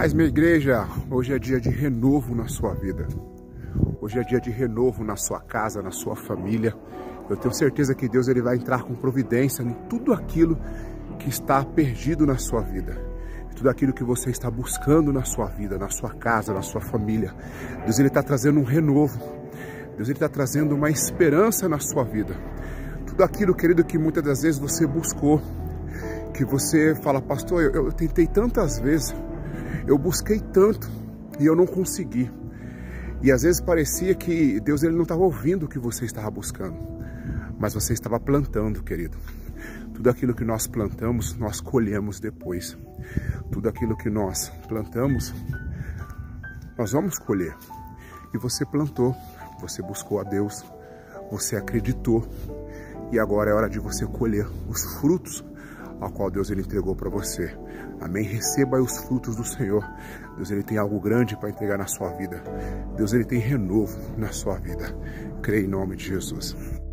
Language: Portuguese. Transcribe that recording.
Mas, minha igreja, hoje é dia de renovo na sua vida. Hoje é dia de renovo na sua casa, na sua família. Eu tenho certeza que Deus ele vai entrar com providência em tudo aquilo que está perdido na sua vida. Em tudo aquilo que você está buscando na sua vida, na sua casa, na sua família. Deus está trazendo um renovo. Deus está trazendo uma esperança na sua vida. Tudo aquilo, querido, que muitas das vezes você buscou. Que você fala, pastor, eu tentei tantas vezes. Eu busquei tanto e eu não consegui. E às vezes parecia que Deus ele não estava ouvindo o que você estava buscando. Mas você estava plantando, querido. Tudo aquilo que nós plantamos, nós colhemos depois. Tudo aquilo que nós plantamos, nós vamos colher. E você plantou, você buscou a Deus, você acreditou. E agora é hora de você colher os frutos ao qual Deus ele entregou para você. Amém? Receba os frutos do Senhor. Deus ele tem algo grande para entregar na sua vida. Deus ele tem renovo na sua vida. Creia em nome de Jesus.